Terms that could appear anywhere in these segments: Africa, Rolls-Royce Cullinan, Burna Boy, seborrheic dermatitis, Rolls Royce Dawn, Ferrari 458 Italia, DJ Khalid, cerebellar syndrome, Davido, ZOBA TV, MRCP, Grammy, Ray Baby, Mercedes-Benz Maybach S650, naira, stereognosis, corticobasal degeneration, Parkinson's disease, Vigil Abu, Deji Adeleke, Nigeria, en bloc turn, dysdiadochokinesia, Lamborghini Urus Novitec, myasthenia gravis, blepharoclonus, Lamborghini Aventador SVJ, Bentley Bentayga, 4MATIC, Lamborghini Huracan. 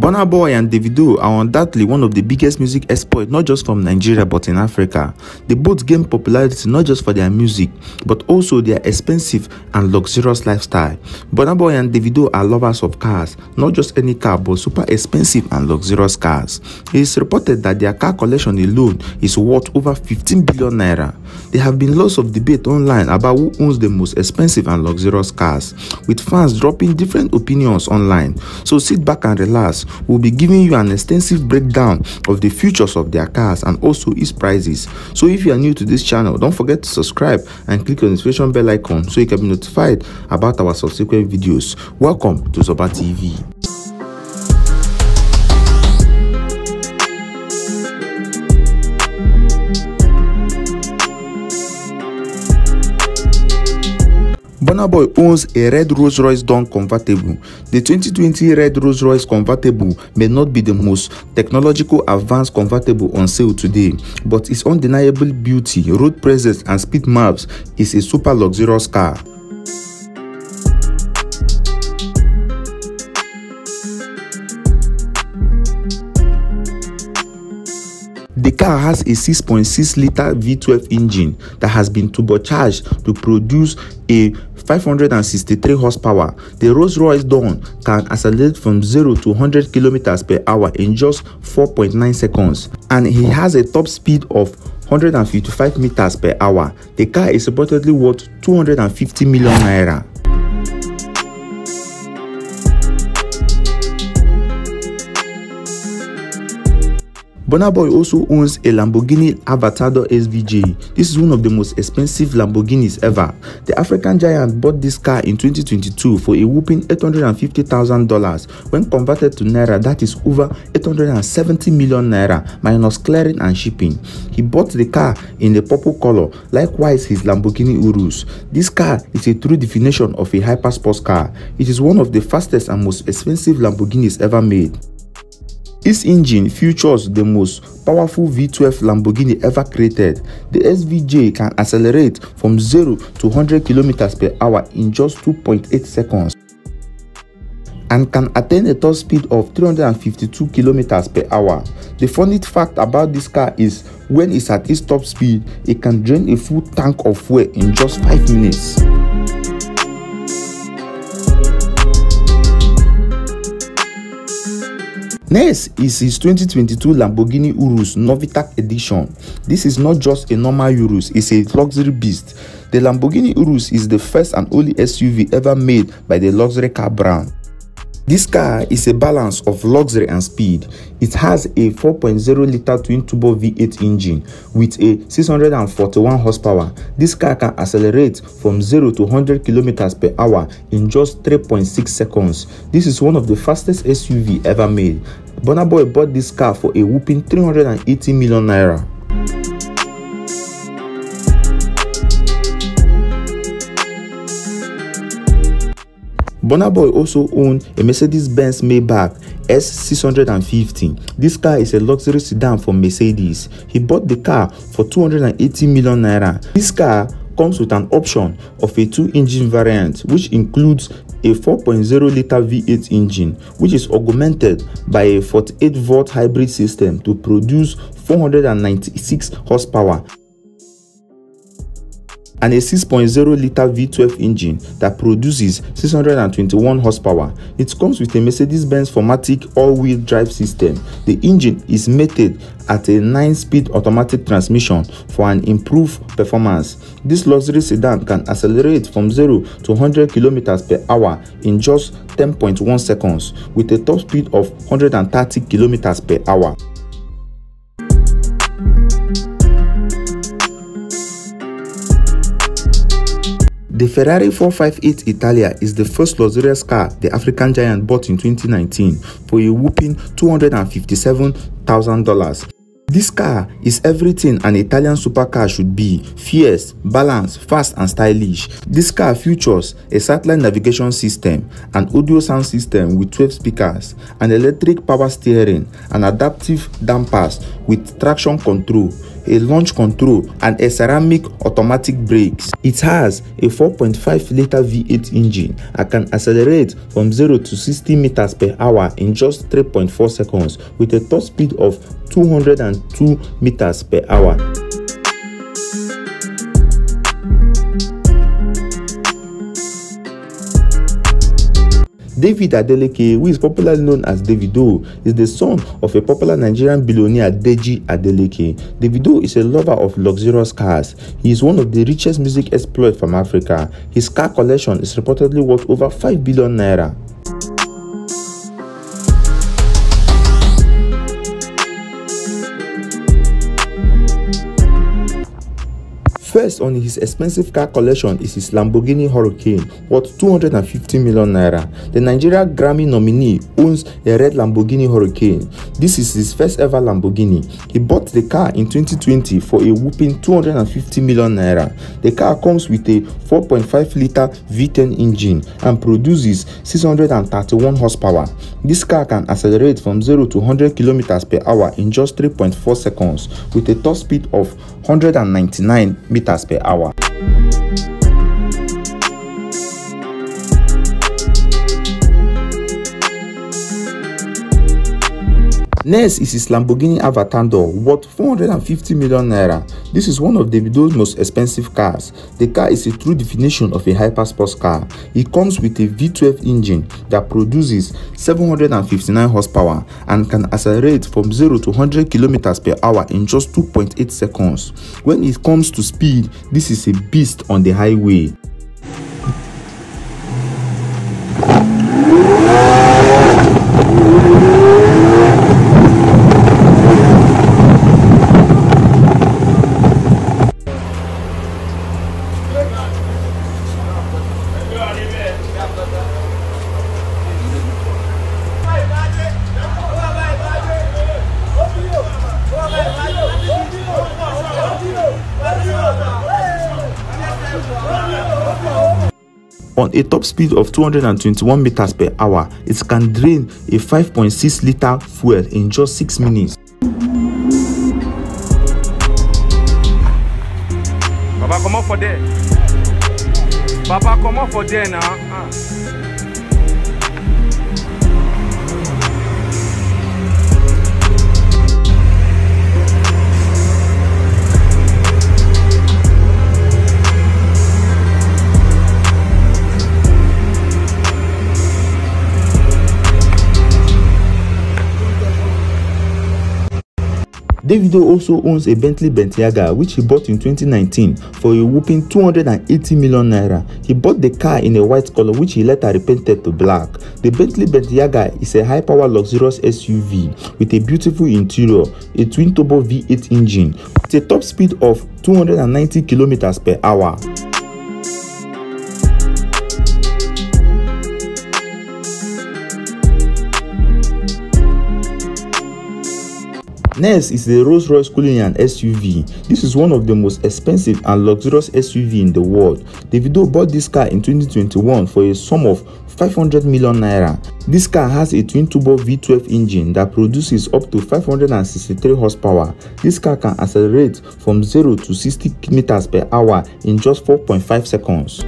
Burna Boy and Davido are undoubtedly one of the biggest music exports, not just from Nigeria but in Africa. They both gained popularity not just for their music but also their expensive and luxurious lifestyle. Burna Boy and Davido are lovers of cars, not just any car but super expensive and luxurious cars. It is reported that their car collection alone is worth over 15 billion naira. There have been lots of debate online about who owns the most expensive and luxurious cars, with fans dropping different opinions online. So sit back and relax, we'll be giving you an extensive breakdown of the features of their cars and also its prices. So if you are new to this channel, don't forget to subscribe and click on the notification bell icon so you can be notified about our subsequent videos. Welcome to ZOBA TV. Burna Boy owns a red Rolls Royce Dawn convertible. The 2020 red Rolls Royce convertible may not be the most technological advanced convertible on sale today, but its undeniable beauty, road presence and speed maps is a super luxurious car. The car has a 6.6-liter V12 engine that has been turbocharged to produce a 563 horsepower. The Rolls-Royce Dawn can accelerate from 0 to 100 kilometers per hour in just 4.9 seconds, and it has a top speed of 155 meters per hour. The car is reportedly worth 250 million naira. Burna Boy also owns a Lamborghini Aventador SVJ. This is one of the most expensive Lamborghinis ever. The African giant bought this car in 2022 for a whopping $850,000. When converted to naira, that is over 870 million naira minus clearing and shipping. He bought the car in the purple color, likewise his Lamborghini Urus. This car is a true definition of a hypersports car. It is one of the fastest and most expensive Lamborghinis ever made. This engine features the most powerful V12 Lamborghini ever created. The SVJ can accelerate from 0 to 100 kilometers per hour in just 2.8 seconds and can attain a top speed of 352 kilometers per hour. The funny fact about this car is when it's at its top speed, it can drain a full tank of fuel in just 5 minutes. Next is his 2022 Lamborghini Urus Novitec edition. This is not just a normal Urus, it's a luxury beast. The Lamborghini Urus is the first and only SUV ever made by the luxury car brand. This car is a balance of luxury and speed. It has a 4.0-liter twin-turbo V8 engine with a 641 horsepower. This car can accelerate from 0 to 100 kilometers per hour in just 3.6 seconds. This is one of the fastest SUV ever made. Burna Boy bought this car for a whopping 380 million naira. Burna Boy also owned a Mercedes-Benz Maybach S650. This car is a luxury sedan from Mercedes. He bought the car for 280 million naira. This car comes with an option of a 2-engine variant, which includes a 4.0-liter V8 engine, which is augmented by a 48-volt hybrid system to produce 496 horsepower, and a 6.0-liter V12 engine that produces 621 horsepower. It comes with a Mercedes-Benz 4MATIC all-wheel drive system. The engine is mated at a 9-speed automatic transmission for an improved performance. This luxury sedan can accelerate from 0 to 100 kilometers per hour in just 10.1 seconds with a top speed of 130 kilometers per hour. The Ferrari 458 Italia is the first luxurious car the African giant bought in 2019 for a whopping $257,000. This car is everything an Italian supercar should be: fierce, balanced, fast and stylish. This car features a satellite navigation system, an audio sound system with 12 speakers, an electric power steering, and adaptive dampers with traction control. a launch control, and a ceramic automatic brakes. It has a 4.5 litre V8 engine and can accelerate from 0 to 60 meters per hour in just 3.4 seconds with a top speed of 202 meters per hour. David Adeleke, who is popularly known as Davido, is the son of a popular Nigerian billionaire Deji Adeleke. Davido is a lover of luxurious cars. He is one of the richest music exploits from Africa. His car collection is reportedly worth over 5 billion naira. First on his expensive car collection is his Lamborghini Huracan, worth 250 million naira. The Nigerian Grammy nominee owns a red Lamborghini Huracan. This is his first ever Lamborghini. He bought the car in 2020 for a whopping 250 million naira. The car comes with a 4.5 litre V10 engine and produces 631 horsepower. This car can accelerate from 0 to 100 kilometers per hour in just 3.4 seconds with a top speed of 199 meters per hour. Next is his Lamborghini Aventador, worth 450 million naira. This is one of Davido's most expensive cars. The car is a true definition of a hypersports car. It comes with a V12 engine that produces 759 horsepower and can accelerate from 0 to 100 kilometers per hour in just 2.8 seconds. When it comes to speed, this is a beast on the highway. On a top speed of 221 meters per hour, it can drain a 5.6 litre fuel in just 6 minutes. Papa, come on for there. Papa, come on for there now. Davido also owns a Bentley Bentayga, which he bought in 2019 for a whopping 280 million naira. He bought the car in a white color, which he later repainted to black. The Bentley Bentayga is a high-power luxurious SUV with a beautiful interior, a twin-turbo V8 engine, with a top speed of 290 kilometers per hour. Next is the Rolls-Royce Cullinan SUV. This is one of the most expensive and luxurious SUV in the world. Davido bought this car in 2021 for a sum of 500 million naira. This car has a twin-turbo V12 engine that produces up to 563 horsepower. This car can accelerate from 0 to 60 meters per hour in just 4.5 seconds.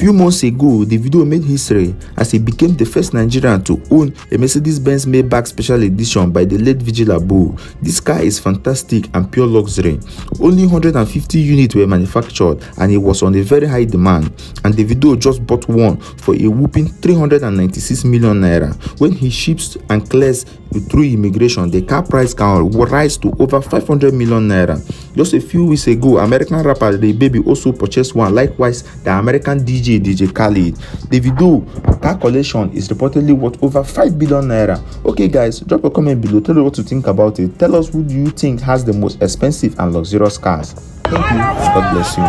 Few months ago, Davido made history as he became the first Nigerian to own a Mercedes-Benz Maybach Special Edition by the late Vigil Abu. This car is fantastic and pure luxury. Only 150 units were manufactured and it was on a very high demand. And Davido just bought one for a whopping 396 million naira. When he ships and clears through immigration, the car price can rise to over 500 million naira. Just a few weeks ago, American rapper Ray Baby also purchased one. Likewise, the American DJ Khalid. Davido car collection is reportedly worth over 5 billion naira. Okay guys, drop a comment below, tell us what you think about it. Tell us who do you think has the most expensive and luxurious cars. Thank you, God bless you.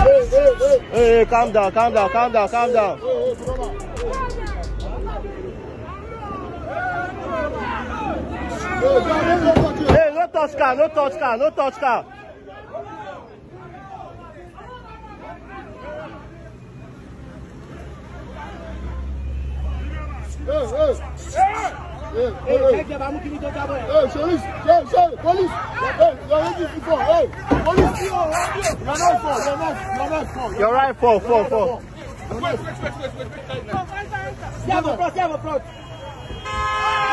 Hey, calm down, calm down, calm down, calm down. Hey, no touch car, no touch car, no touch car. You're right, four. Wait.